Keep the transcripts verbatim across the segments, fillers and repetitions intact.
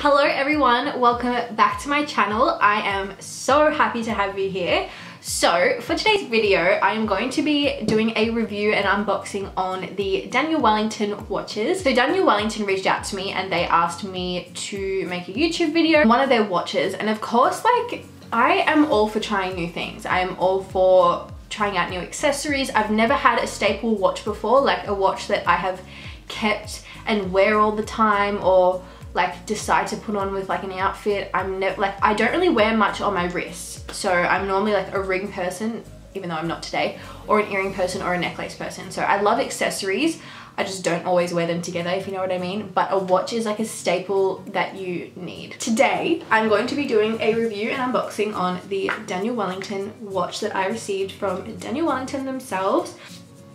Hello everyone, welcome back to my channel. I am so happy to have you here. So for today's video, I am going to be doing a review and unboxing on the Daniel Wellington watches. So Daniel Wellington reached out to me and they asked me to make a YouTube video on one of their watches. And of course, like, I am all for trying new things. I am all for trying out new accessories. I've never had a staple watch before, like a watch that I have kept and wear all the time, or like decide to put on with like an outfit. I'm never like, I don't really wear much on my wrists, so I'm normally like a ring person, even though I'm not today, or an earring person or a necklace person. So I love accessories, I just don't always wear them together, if you know what I mean. But a watch is like a staple that you need. Today, I'm going to be doing a review and unboxing on the Daniel Wellington watch that I received from Daniel Wellington themselves.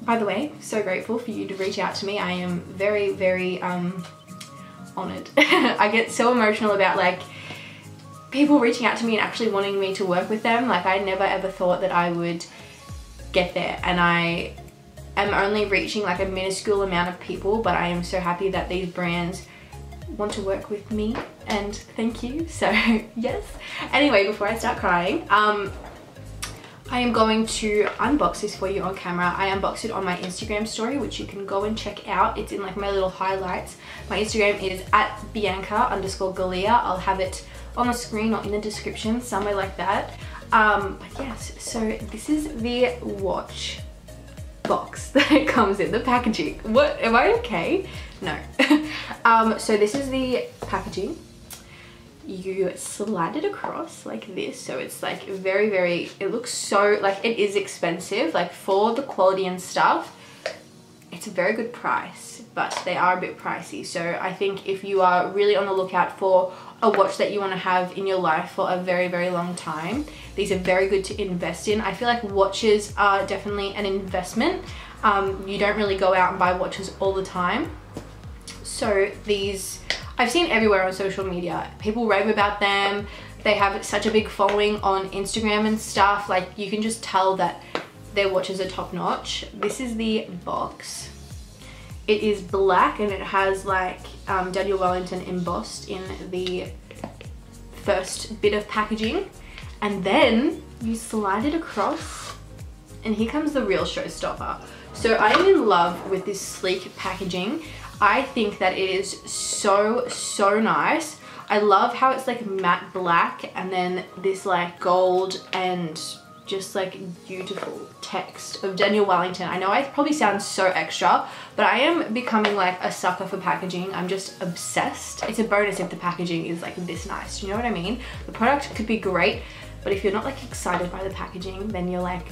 By the way, so grateful for you to reach out to me. I am very, very um, honored. I get so emotional about like people reaching out to me and actually wanting me to work with them. Like, I never ever thought that I would get there, and I I'm only reaching like a minuscule amount of people, but I am so happy that these brands want to work with me, and thank you. So yes, anyway, before I start crying, um I am going to unbox this for you on camera. I unboxed it on my Instagram story, which you can go and check out. It's in like my little highlights. My Instagram is at Bianca underscore Galea. I'll have it on the screen or in the description, somewhere like that. Um, but yes, so this is the watch box that it comes in, the packaging. What, am I okay? No. um, so this is the packaging. You slide it across like this, so it's like very very it looks so like it is expensive, like for the quality and stuff. It's a very good price, but they are a bit pricey. So I think if you are really on the lookout for a watch that you want to have in your life for a very very long time, these are very good to invest in. I feel like watches are definitely an investment. Um, you don't really go out and buy watches all the time, so these I've seen everywhere on social media. People rave about them. They have such a big following on Instagram and stuff. Like, you can just tell that their watches are top notch. This is the box. It is black and it has like um, Daniel Wellington embossed in the first bit of packaging. And then you slide it across and here comes the real showstopper. So I am in love with this sleek packaging. I think that it is so, so nice. I love how it's like matte black and then this like gold and just like beautiful text of Daniel Wellington. I know I probably sound so extra, but I am becoming like a sucker for packaging. I'm just obsessed. It's a bonus if the packaging is like this nice, you know what I mean? The product could be great, but if you're not like excited by the packaging, then you're like,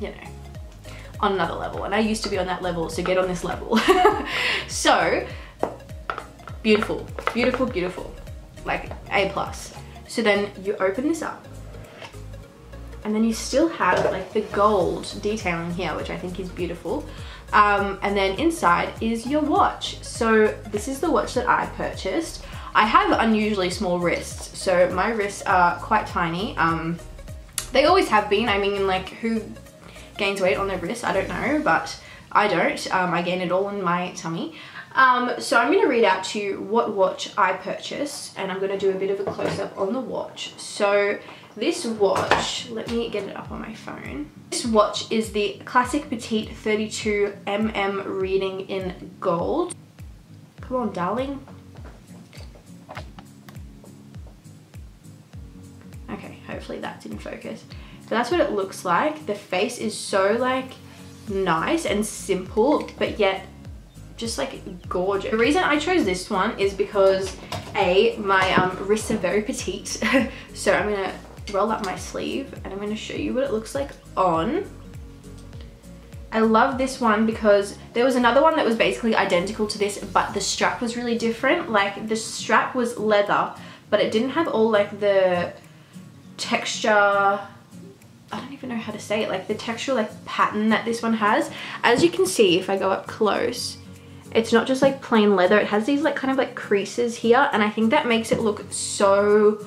you know, on another level. And I used to be on that level, so get on this level. So beautiful, beautiful, beautiful, like A plus. So then you open this up and then you still have like the gold detailing here, which I think is beautiful. Um, and then inside is your watch. So this is the watch that I purchased. I have unusually small wrists, so my wrists are quite tiny. Um, they always have been. I mean, like, who gains weight on their wrist? I don't know, but I don't. Um, I gain it all in my tummy. Um, so I'm going to read out to you what watch I purchased, and I'm going to do a bit of a close-up on the watch. So this watch, let me get it up on my phone. This watch is the Classic Petite thirty-two millimeter reading in gold. Come on, darling. Okay, hopefully that's in focus. So that's what it looks like. The face is so like nice and simple, but yet just like gorgeous. The reason I chose this one is because A, my um, wrists are very petite. So I'm gonna roll up my sleeve and I'm gonna show you what it looks like on. I love this one because there was another one that was basically identical to this, but the strap was really different. Like, the strap was leather, but it didn't have all like the texture, I don't even know how to say it, like the textural like pattern that this one has. As you can see, if I go up close, it's not just like plain leather, it has these like kind of like creases here, and I think that makes it look so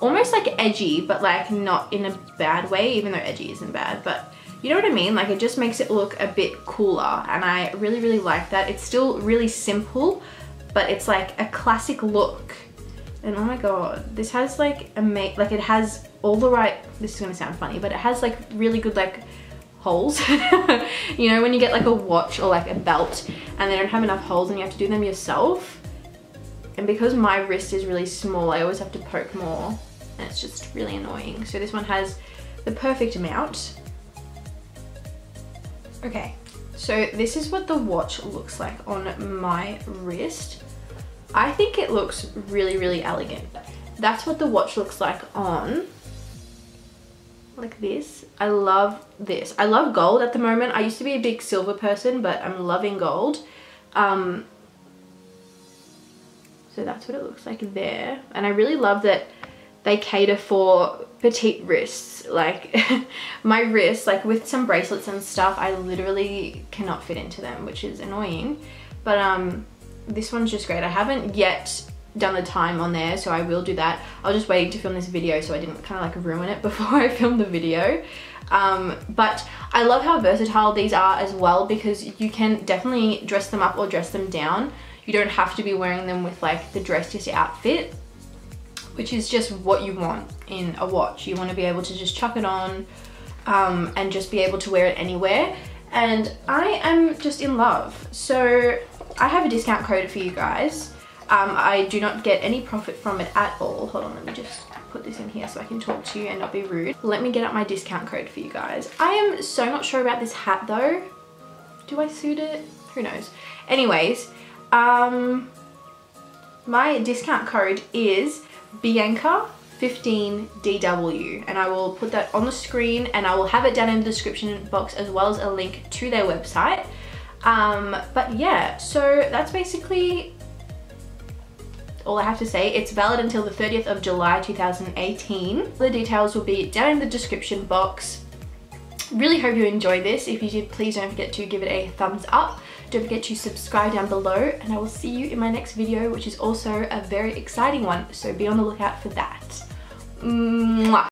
almost like edgy, but like not in a bad way, even though edgy isn't bad, but you know what I mean? Like, it just makes it look a bit cooler, and I really really like that. It's still really simple, but it's like a classic look. And oh my god, this has like a ama- like it has all the right, this is gonna sound funny, but it has like really good like holes. You know, when you get like a watch or like a belt and they don't have enough holes and you have to do them yourself. And because my wrist is really small, I always have to poke more and it's just really annoying. So this one has the perfect amount. Okay, so this is what the watch looks like on my wrist. I think it looks really, really elegant. That's what the watch looks like on, like this. I love this. I love gold at the moment. I used to be a big silver person, but I'm loving gold. Um, so that's what it looks like there. And I really love that they cater for petite wrists. Like my wrists, like with some bracelets and stuff, I literally cannot fit into them, which is annoying. But um, this one's just great. I haven't yet done the time on there, so I will do that. I was just waiting to film this video, so I didn't kind of like ruin it before I filmed the video. Um, but I love how versatile these are as well, because you can definitely dress them up or dress them down. You don't have to be wearing them with like the dressiest outfit, which is just what you want in a watch. You want to be able to just chuck it on um, and just be able to wear it anywhere. And I am just in love. So I have a discount code for you guys. Um, I do not get any profit from it at all. Hold on, let me just put this in here so I can talk to you and not be rude. Let me get up my discount code for you guys. I am so not sure about this hat though. Do I suit it? Who knows? Anyways, um, my discount code is Bianca fifteen D W, and I will put that on the screen and I will have it down in the description box as well as a link to their website. Um, but yeah, so that's basically all I have to say. It's valid until the thirtieth of July two thousand eighteen. The details will be down in the description box. Really hope you enjoyed this. If you did, please don't forget to give it a thumbs up. Don't forget to subscribe down below, and I will see you in my next video, which is also a very exciting one, so be on the lookout for that. Mwah.